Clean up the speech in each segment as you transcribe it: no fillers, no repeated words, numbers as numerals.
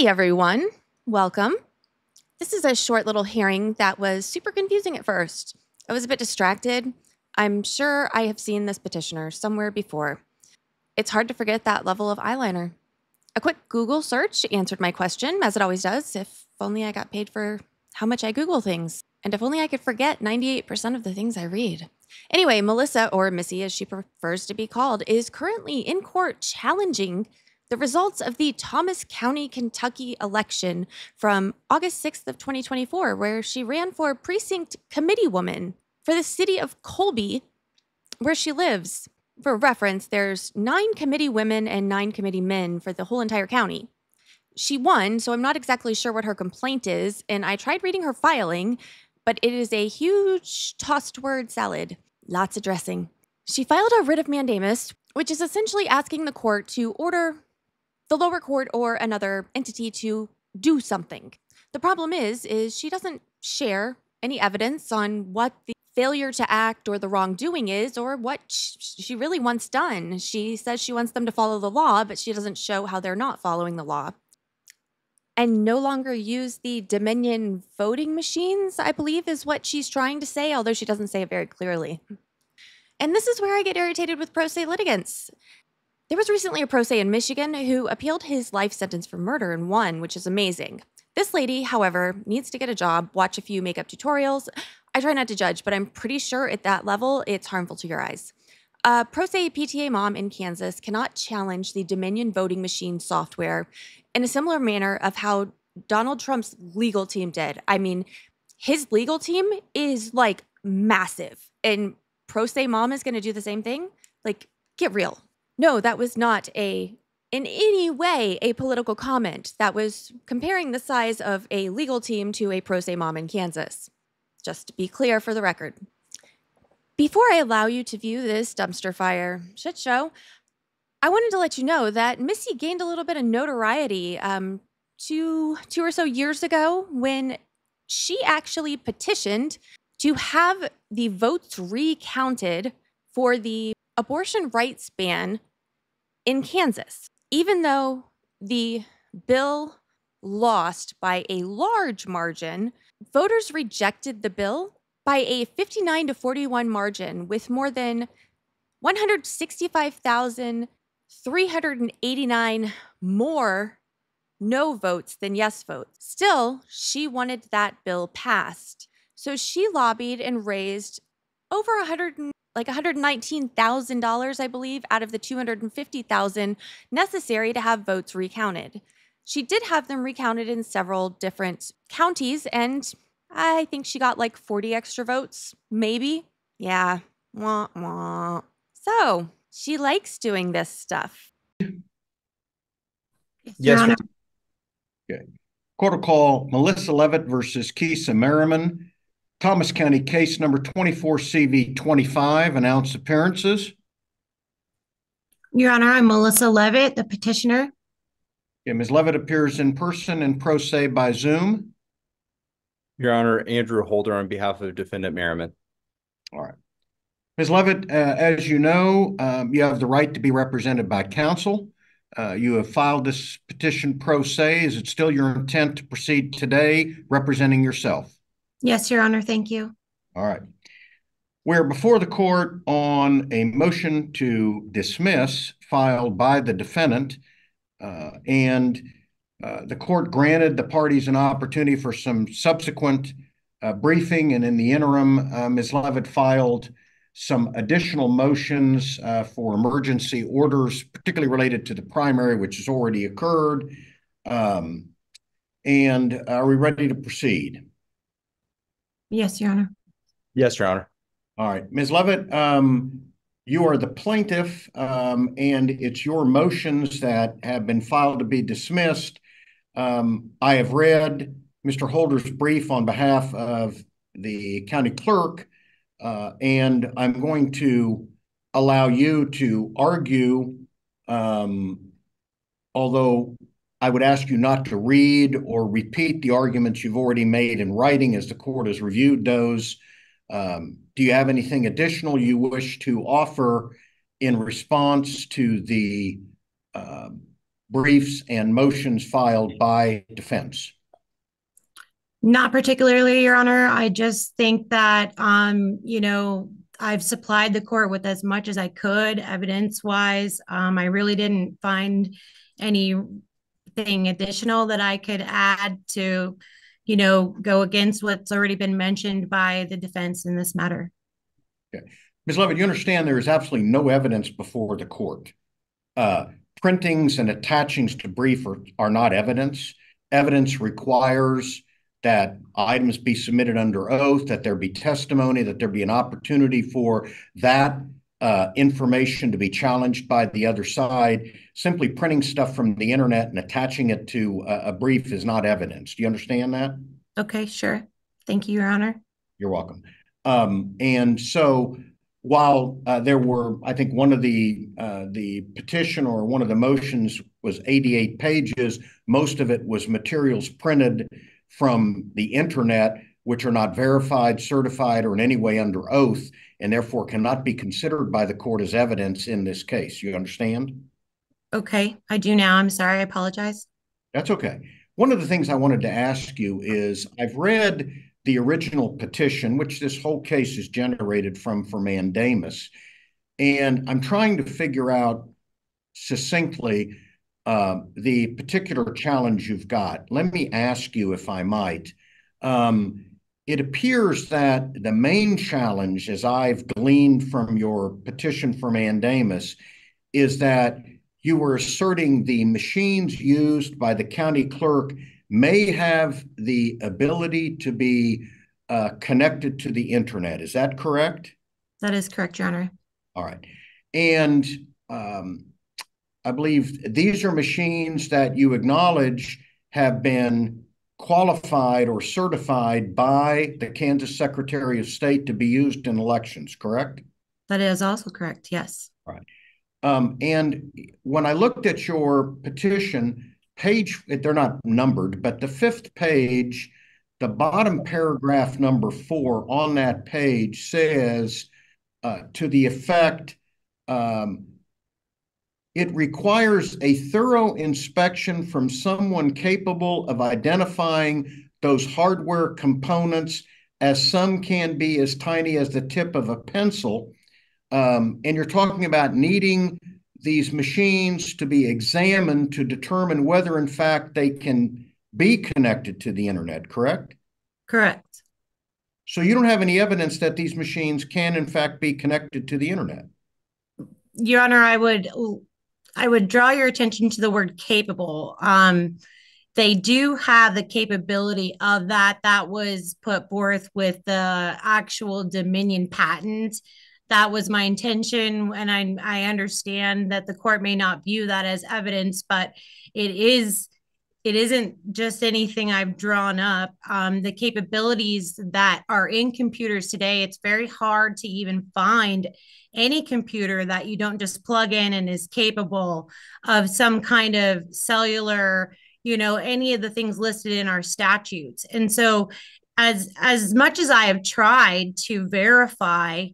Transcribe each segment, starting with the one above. Hey everyone, welcome. This is a short little hearing that was super confusing at first. I was a bit distracted. I'm sure I have seen this petitioner somewhere before. It's hard to forget that level of eyeliner. A quick Google search answered my question, as it always does, if only I got paid for how much I Google things, and if only I could forget 98% of the things I read. Anyway, Melissa, or Missy as she prefers to be called, is currently in court challenging the results of the Thomas County, Kentucky election from August 6th of 2024, where she ran for precinct committee woman for the city of Colby, where she lives. For reference, there's 9 committee women and 9 committee men for the whole entire county. She won, so I'm not exactly sure what her complaint is, and I tried reading her filing, but it is a huge tossed word salad. Lots of dressing. She filed a writ of mandamus, which is essentially asking the court to order the lower court or another entity to do something. The problem is she doesn't share any evidence on what the failure to act or the wrongdoing is or what she really wants done. She says she wants them to follow the law, but she doesn't show how they're not following the law. And no longer use the Dominion voting machines, I believe is what she's trying to say, although she doesn't say it very clearly. And this is where I get irritated with pro se litigants. There was recently a pro se in Michigan who appealed his life sentence for murder and won, which is amazing. This lady, however, needs to get a job, watch a few makeup tutorials. I try not to judge, but I'm pretty sure at that level, it's harmful to your eyes. A pro se PTA mom in Kansas cannot challenge the Dominion voting machine software in a similar manner of how Donald Trump's legal team did. I mean, his legal team is like massive, and pro se mom is going to do the same thing. Like, get real. No, that was not in any way a political comment. That was comparing the size of a legal team to a pro se mom in Kansas. Just to be clear for the record. Before I allow you to view this dumpster fire shit show, I wanted to let you know that Missy gained a little bit of notoriety two or so years ago when she actually petitioned to have the votes recounted for the abortion rights ban in Kansas. Even though the bill lost by a large margin, voters rejected the bill by a 59 to 41 margin, with more than 165,389 more no votes than yes votes. Still, she wanted that bill passed. So she lobbied and raised over $119,000, I believe, out of the $250,000 necessary to have votes recounted. She did have them recounted in several different counties, and I think she got like 40 extra votes, maybe. Yeah. Wah, wah. So she likes doing this stuff. Yes. Okay. Court will call Melissa Leavitt versus Keisa Merriman. Thomas County case number 24CV25. Announced appearances. Your Honor, I'm Melissa Leavitt, the petitioner. Okay, Ms. Leavitt appears in person and pro se by Zoom. Your Honor, Andrew Holder on behalf of Defendant Merriman. All right. Ms. Leavitt, as you know, you have the right to be represented by counsel. You have filed this petition pro se. Is it still your intent to proceed today representing yourself? Yes, Your Honor. Thank you. All right. We're before the court on a motion to dismiss filed by the defendant, and the court granted the parties an opportunity for some subsequent briefing, and in the interim, Ms. Leavitt filed some additional motions for emergency orders, particularly related to the primary, which has already occurred. And are we ready to proceed? Yes, Your Honor. Yes, Your Honor. All right. Ms. Leavitt, you are the plaintiff, and it's your motions that have been filed to be dismissed. I have read Mr. Holder's brief on behalf of the county clerk, and I'm going to allow you to argue, although I would ask you not to read or repeat the arguments you've already made in writing as the court has reviewed those. Do you have anything additional you wish to offer in response to the briefs and motions filed by defense? Not particularly, Your Honor. I just think that, you know, I've supplied the court with as much as I could evidence-wise. I really didn't find anything additional that I could add to, you know, go against what's already been mentioned by the defense in this matter. Okay. Ms. Leavitt, you understand there is absolutely no evidence before the court. Printings and attachings to brief are not evidence. Evidence requires that items be submitted under oath, that there be testimony, that there be an opportunity for that information to be challenged by the other side. Simply printing stuff from the internet and attaching it to a brief is not evidence. Do you understand that? Okay, sure. Thank you, Your Honor. You're welcome. And so while there were, I think one of the petition or one of the motions was 88 pages, most of it was materials printed from the internet, which are not verified, certified, or in any way under oath, and therefore cannot be considered by the court as evidence in this case. You understand? Okay, I do now. I'm sorry, I apologize. That's okay. One of the things I wanted to ask you is, I've read the original petition, which this whole case is generated from for mandamus, and I'm trying to figure out succinctly the particular challenge you've got. Let me ask you, if I might. It appears that the main challenge, as I've gleaned from your petition for mandamus, is that you were asserting the machines used by the county clerk may have the ability to be connected to the internet. Is that correct? That is correct, Your Honor. All right. And I believe these are machines that you acknowledge have been qualified or certified by the Kansas Secretary of State to be used in elections, correct? That is also correct, yes. All right. And when I looked at your petition, page, they're not numbered, but the fifth page, the bottom paragraph number 4 on that page says, to the effect, it requires a thorough inspection from someone capable of identifying those hardware components, as some can be as tiny as the tip of a pencil. And you're talking about needing these machines to be examined to determine whether, in fact, they can be connected to the internet, correct? Correct. So you don't have any evidence that these machines can, in fact, be connected to the internet? Your Honor, I would draw your attention to the word capable. They do have the capability of that. That was put forth with the actual Dominion patent. That was my intention. And I understand that the court may not view that as evidence, but it isn't just anything I've drawn up. The capabilities that are in computers today, it's very hard to even find any computer that you don't just plug in and is capable of some kind of cellular, you know, any of the things listed in our statutes. And so as much as I have tried to verify,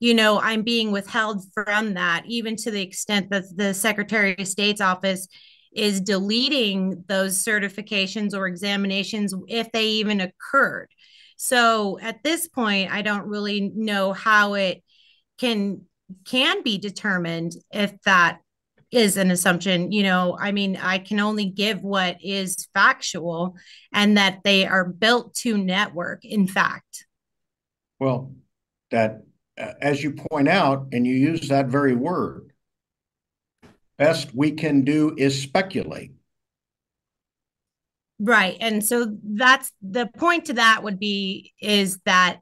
you know, I'm being withheld from that, even to the extent that the Secretary of State's office is deleting those certifications or examinations if they even occurred. So at this point, I don't really know how it can be determined if that is an assumption. You know, I mean, I can only give what is factual and that they are built to network, in fact. Well, that, as you point out, and you use that very word, best we can do is speculate. Right. And so that's the point to that would be is that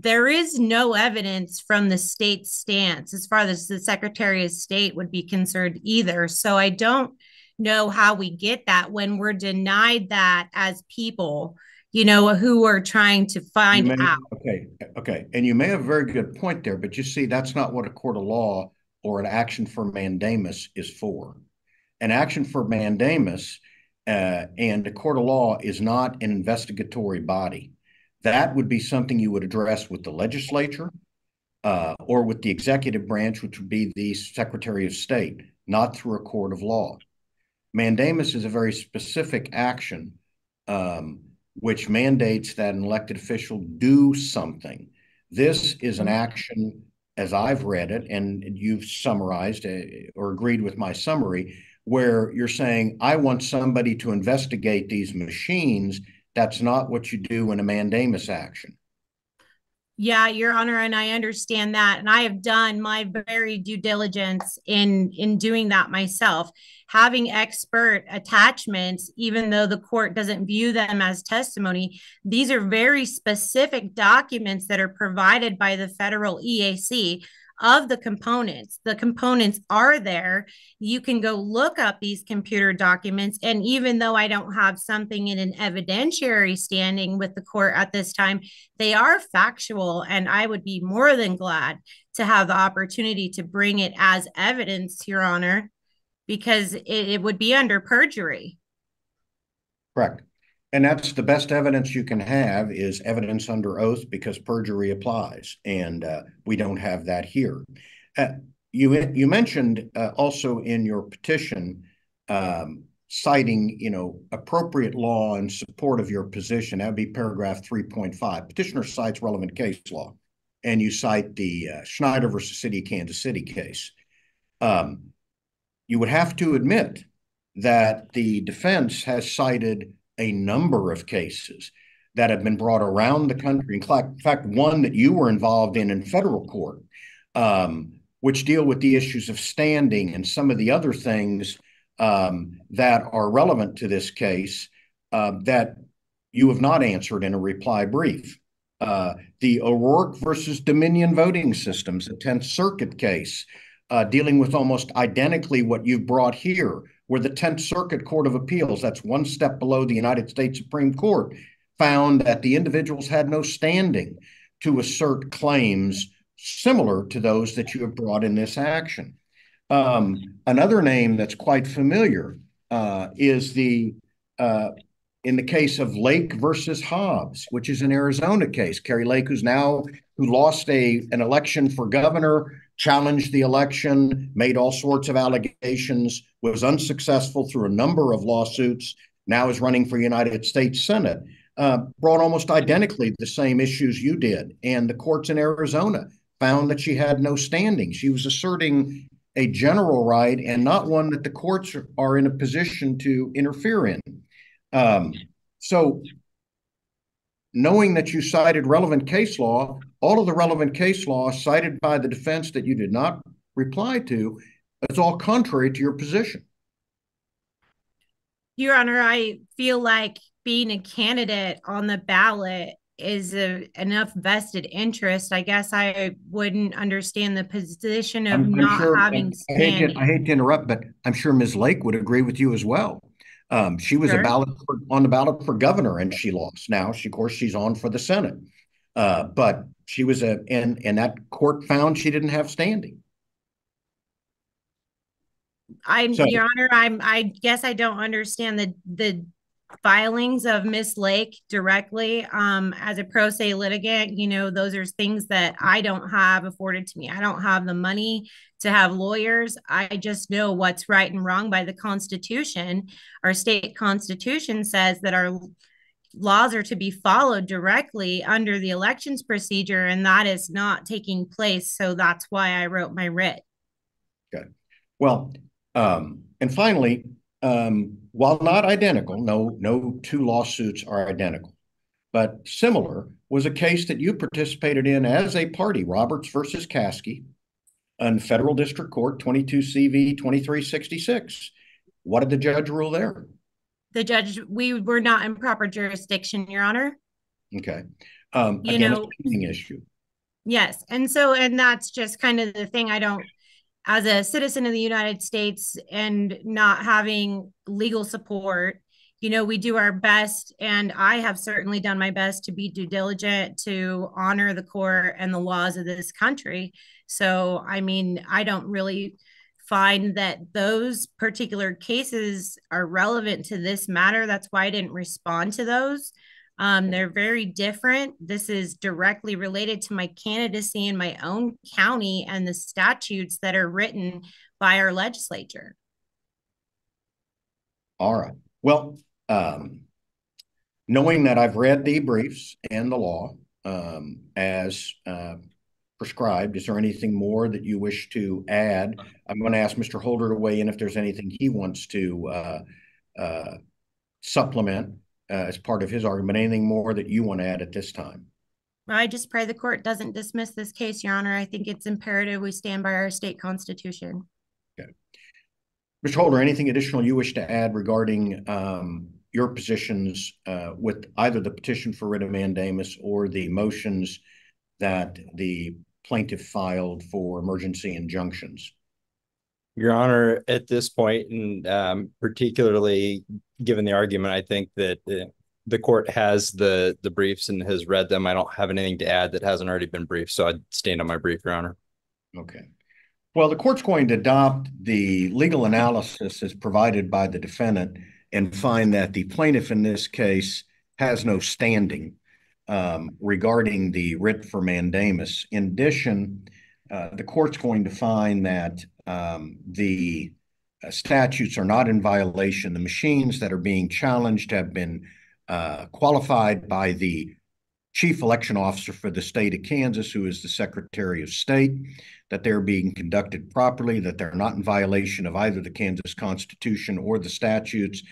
there is no evidence from the state stance as far as the Secretary of State would be concerned either. So I don't know how we get that when we're denied that as people, you know, who are trying to find out. Okay. And you may have a very good point there, but you see, that's not what a court of law or an action for mandamus is for. An action for mandamus and a court of law is not an investigatory body. That would be something you would address with the legislature or with the executive branch, which would be the Secretary of State, not through a court of law. Mandamus is a very specific action which mandates that an elected official do something. This is an action, as I've read it, and you've summarized or agreed with my summary, where you're saying, I want somebody to investigate these machines. That's not what you do in a mandamus action. Yeah, Your Honor, and I understand that. And I have done my very due diligence in doing that myself. Having expert attachments, even though the court doesn't view them as testimony, these are very specific documents that are provided by the federal EAC of the components. The components are there. You can go look up these computer documents. And even though I don't have something in an evidentiary standing with the court at this time, they are factual. And I would be more than glad to have the opportunity to bring it as evidence, Your Honor, because it would be under perjury. Correct. And that's the best evidence you can have, is evidence under oath, because perjury applies, and we don't have that here. You mentioned also in your petition citing, you know, appropriate law in support of your position. That would be paragraph 3.5. Petitioner cites relevant case law, and you cite the Schneider versus City of Kansas City case. You would have to admit that the defense has cited a number of cases that have been brought around the country. In fact, one that you were involved in federal court, which deal with the issues of standing and some of the other things that are relevant to this case that you have not answered in a reply brief. The O'Rourke versus Dominion voting systems, a 10th Circuit case, dealing with almost identically what you've brought here, where the 10th Circuit Court of Appeals, that's one step below the United States Supreme Court, found that the individuals had no standing to assert claims similar to those that you have brought in this action. Another name that's quite familiar is in the case of Lake versus Hobbs, which is an Arizona case. Carrie Lake, who lost an election for governor, challenged the election, made all sorts of allegations, was unsuccessful through a number of lawsuits, now is running for United States Senate, brought almost identically the same issues you did. And the courts in Arizona found that she had no standing. She was asserting a general right and not one that the courts are in a position to interfere in. So knowing that you cited relevant case law, all of the relevant case law cited by the defense that you did not reply to, it's all contrary to your position. Your Honor, I feel like being a candidate on the ballot is enough vested interest. I guess I wouldn't understand the position of not having standing. I hate to interrupt, but I'm sure Ms. Lake would agree with you as well. She was on the ballot for governor, and she lost. Now, of course, she's on for the Senate. But she was and that court found she didn't have standing. Your Honor, I guess I don't understand the filings of Ms. Lake directly. As a pro se litigant, you know, those are things that I don't have afforded to me. I don't have the money to have lawyers. I just know what's right and wrong by the Constitution. Our state constitution says that our laws are to be followed directly under the elections procedure, and that is not taking place. So that's why I wrote my writ. Good. Well, and finally, while not identical, no two lawsuits are identical, but similar was a case that you participated in as a party, Roberts versus Kasky, in federal district court, 22 CV 2366. What did the judge rule there? The judge, we were not in proper jurisdiction, Your Honor. Okay. Again, it's a standing issue. Yes. And that's just kind of the thing. I don't, as a citizen of the United States and not having legal support, you know, we do our best. And I have certainly done my best to be due diligent, to honor the court and the laws of this country. So, I mean, I don't really find that those particular cases are relevant to this matter. That's why I didn't respond to those. They're very different. This is directly related to my candidacy in my own county and the statutes that are written by our legislature. All right. Well, knowing that I've read the briefs and the law as prescribed, is there anything more that you wish to add? I'm going to ask Mr. Holder to weigh in if there's anything he wants to supplement as part of his argument. Anything more that you want to add at this time? I just pray the court doesn't dismiss this case, Your Honor. I think it's imperative we stand by our state constitution. Okay. Mr. Holder, anything additional you wish to add regarding your positions with either the petition for writ of mandamus or the motions that the plaintiff filed for emergency injunctions? Your Honor, at this point, and particularly given the argument, I think that the court has the briefs and has read them. I don't have anything to add that hasn't already been briefed, so I'd stand on my brief, Your Honor. Okay. Well, the court's going to adopt the legal analysis as provided by the defendant and find that the plaintiff in this case has no standing regarding the writ for mandamus. In addition, the court's going to find that the statutes are not in violation. The machines that are being challenged have been qualified by the chief election officer for the state of Kansas, who is the Secretary of State, that they're being conducted properly, that they're not in violation of either the Kansas Constitution or the statutes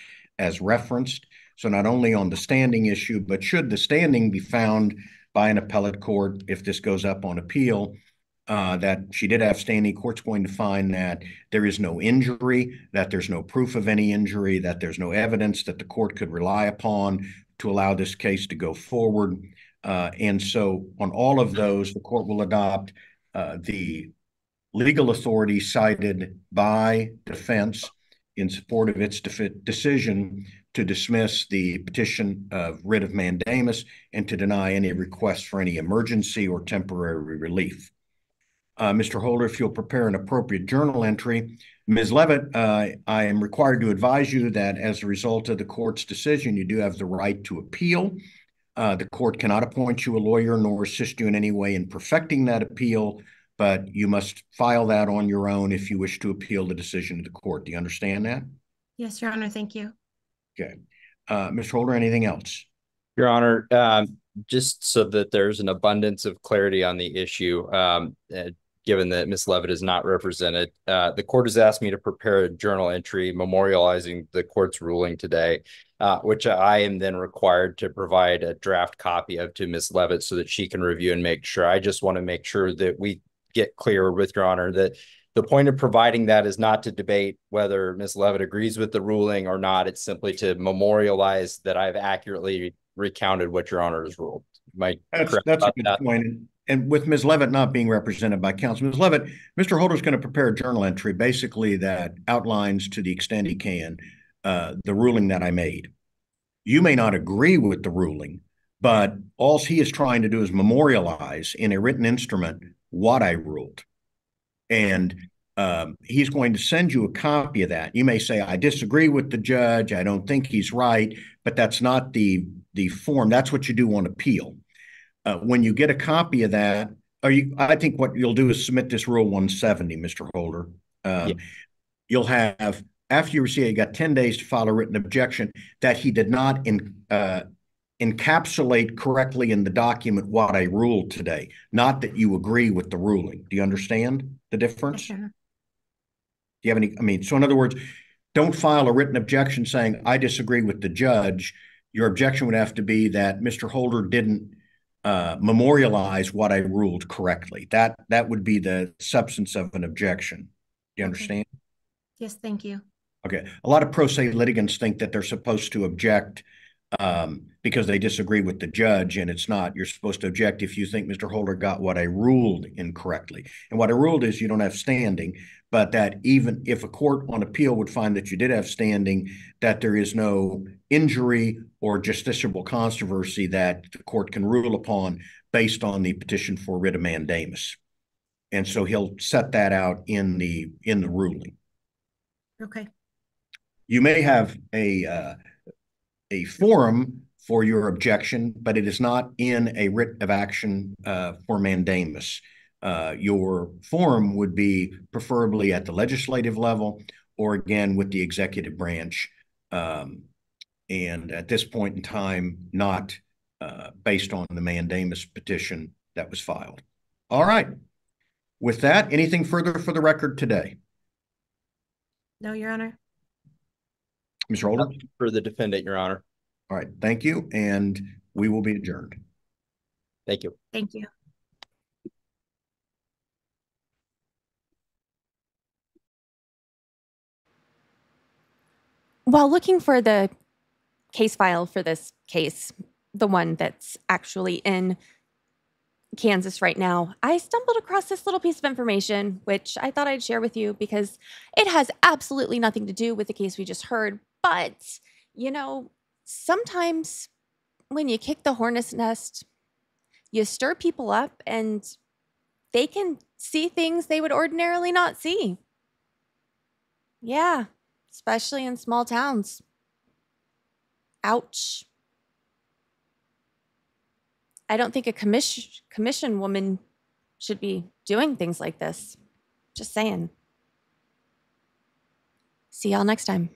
as referenced. So not only on the standing issue, but should the standing be found by an appellate court, if this goes up on appeal, that she did have standing, court's going to find that there is no injury, that there's no proof of any injury, that there's no evidence that the court could rely upon to allow this case to go forward. And so on all of those, the court will adopt the legal authority cited by defense in support of its decision to dismiss the petition of writ of mandamus and to deny any request for any emergency or temporary relief. Mr. Holder, if you'll prepare an appropriate journal entry. Ms. Leavitt, I am required to advise you that as a result of the court's decision, you do have the right to appeal. The court cannot appoint you a lawyer nor assist you in any way in perfecting that appeal, but you must file that on your own if you wish to appeal the decision of the court. Do you understand that? Yes, Your Honor. Thank you. Okay. Mr. Holder, anything else? Your Honor, just so that there's an abundance of clarity on the issue, given that Ms. Leavitt is not represented. The court has asked me to prepare a journal entry memorializing the court's ruling today, which I am then required to provide a draft copy of to Ms. Leavitt so that she can review and make sure. I just want to make sure that we get clear with Your Honor that the point of providing that is not to debate whether Ms. Leavitt agrees with the ruling or not. It's simply to memorialize that I've accurately recounted what Your Honor has ruled. That's a good point. And with Ms. Leavitt not being represented by counsel, Ms. Leavitt, Mr. Holder's going to prepare a journal entry basically that outlines to the extent he can the ruling that I made. You may not agree with the ruling, but all he is trying to do is memorialize in a written instrument what I ruled. And he's going to send you a copy of that. You may say, I disagree with the judge. I don't think he's right, but that's not the form. That's what you do on appeal. When you get a copy of that, I think what you'll do is submit this Rule 170, Mr. Holder. Yeah. You'll have, after you receive it, you got 10 days to file a written objection that he did not encapsulate correctly in the document what I ruled today, not that you agree with the ruling. Do you understand the difference? Okay. Do you have any, so in other words, don't file a written objection saying, I disagree with the judge. Your objection would have to be that Mr. Holder didn't memorialize what I ruled correctly. That would be the substance of an objection. Do you understand? Yes, thank you. Okay. A lot of pro se litigants think that they're supposed to object because they disagree with the judge, and it's not. You're supposed to object if you think Mr. Holder got what I ruled incorrectly. And what I ruled is you don't have standing, but that even if a court on appeal would find that you did have standing, that there is no injury or justiciable controversy that the court can rule upon based on the petition for writ of mandamus. And so he'll set that out in the ruling. Okay. You may have a forum for your objection, but it is not in a writ of action for mandamus. Your forum would be preferably at the legislative level or, again, with the executive branch And at this point in time, not based on the mandamus petition that was filed. All right. With that, anything further for the record today? No, Your Honor. Mr. Holder? For the defendant, Your Honor. All right. Thank you. And we will be adjourned. Thank you. Thank you. While looking for the case file for this case, the one that's actually in Kansas right now, I stumbled across this little piece of information, which I thought I'd share with you because it has absolutely nothing to do with the case we just heard. But, you know, sometimes when you kick the hornet's nest, you stir people up and they can see things they would ordinarily not see. Yeah. Especially in small towns. Ouch. I don't think a commission woman should be doing things like this. Just saying. See y'all next time.